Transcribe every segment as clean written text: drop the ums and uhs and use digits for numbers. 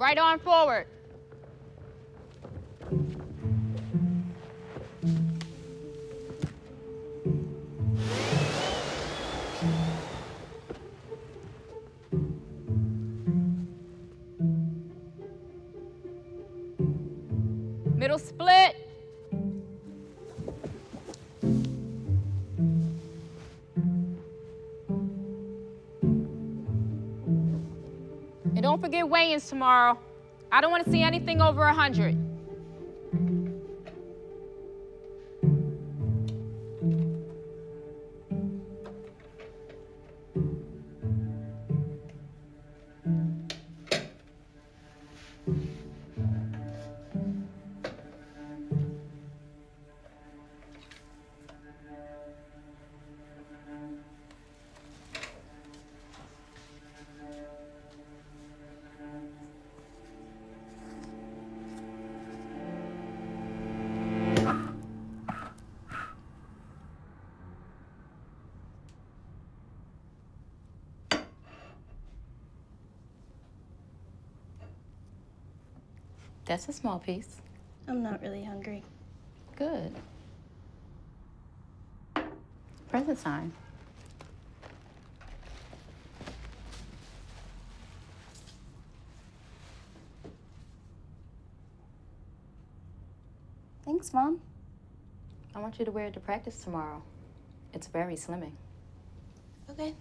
Right arm forward. Middle split. And don't forget weigh-ins tomorrow. I don't want to see anything over 100. That's a small piece. I'm not really hungry. Good. Present time. Thanks, Mom. I want you to wear it to practice tomorrow. It's very slimming. Okay.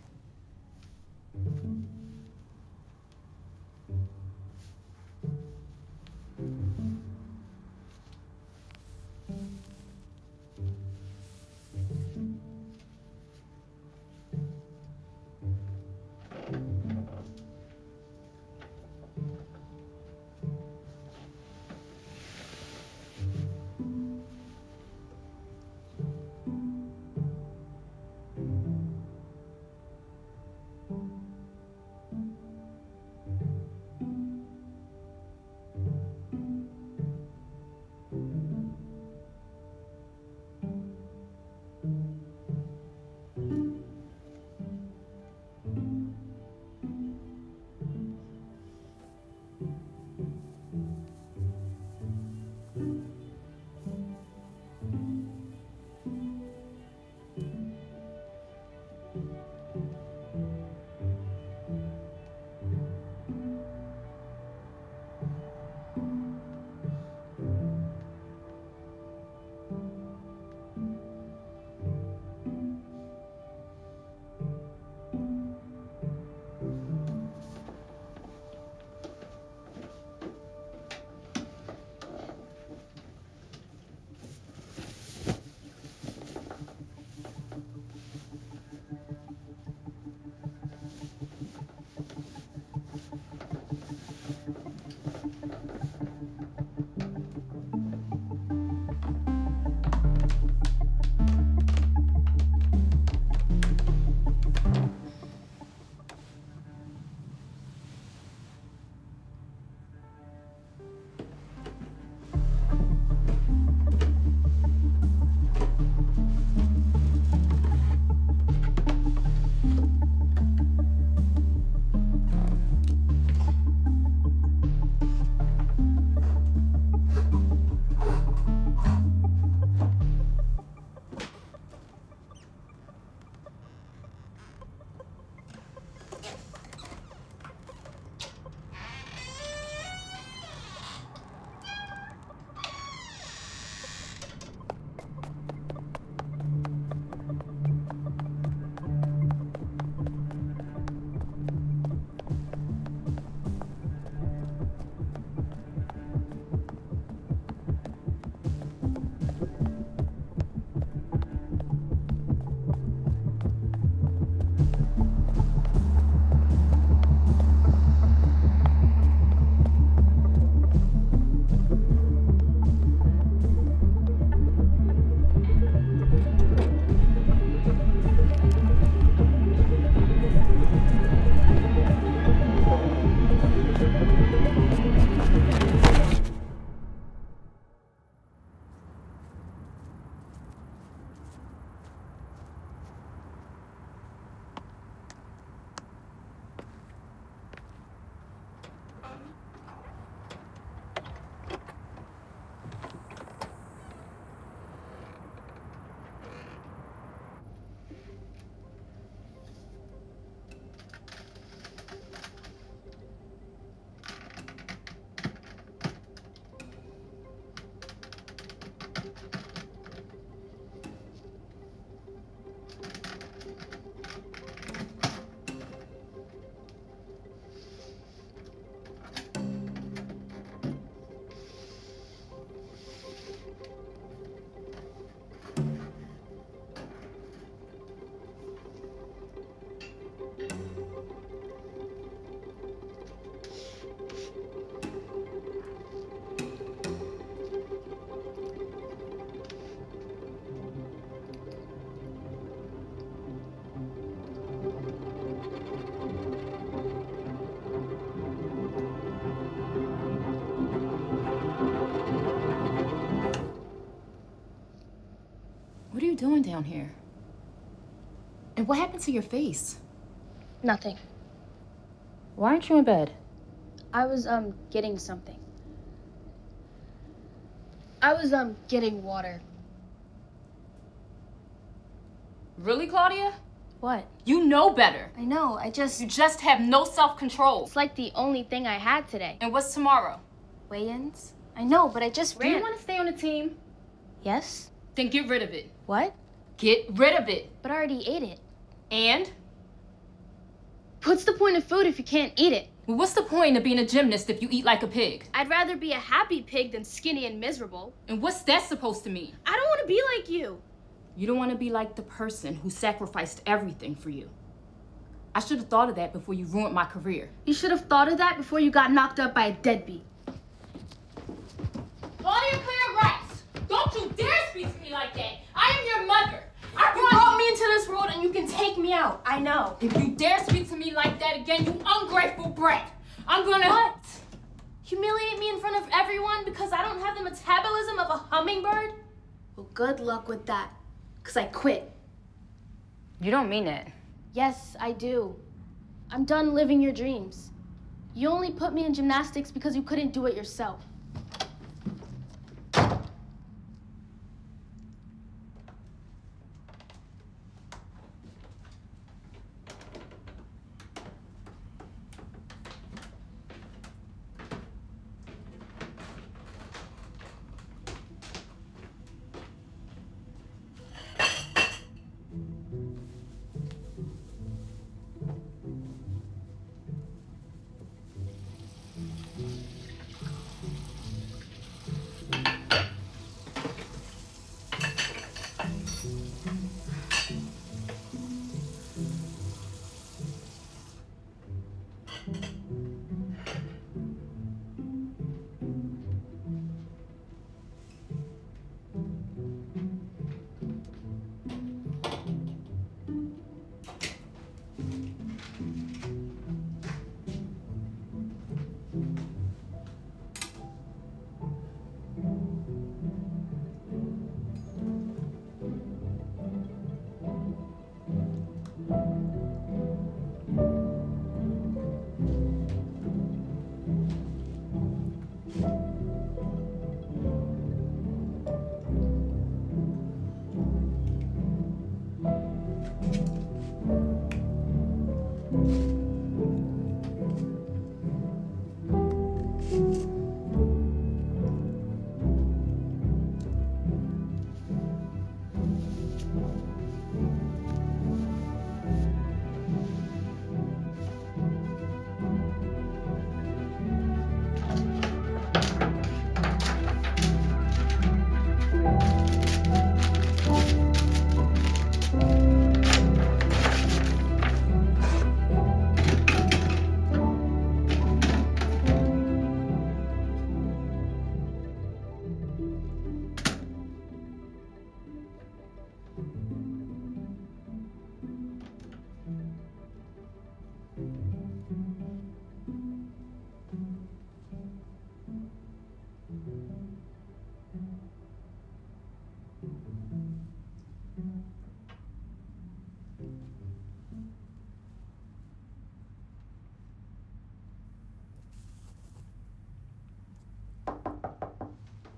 doing down here? And what happened to your face? Nothing. Why aren't you in bed? I was, getting something. I was, getting water. Really, Claudia? What? You know better. I know, I just... You just have no self-control. It's like the only thing I had today. And what's tomorrow? Weigh-ins? I know, but I just ran. Do you want to stay on the team? Yes. Then get rid of it. What? Get rid of it. But I already ate it. And? What's the point of food if you can't eat it? Well, what's the point of being a gymnast if you eat like a pig? I'd rather be a happy pig than skinny and miserable. And what's that supposed to mean? I don't want to be like you. You don't want to be like the person who sacrificed everything for you. I should have thought of that before you ruined my career. You should have thought of that before you got knocked up by a deadbeat. Claudia Claire Rice, don't you dare speak to me like that. I am your mother. You brought me into this world and you can take me out. I know. If you dare speak to me like that again, you ungrateful brat. I'm gonna... What? Humiliate me in front of everyone because I don't have the metabolism of a hummingbird? Well, good luck with that. Because I quit. You don't mean it. Yes, I do. I'm done living your dreams. You only put me in gymnastics because you couldn't do it yourself.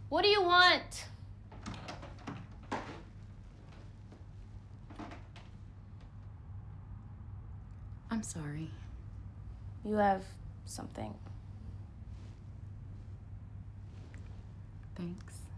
What do you want? I'm sorry. You have something. Thanks.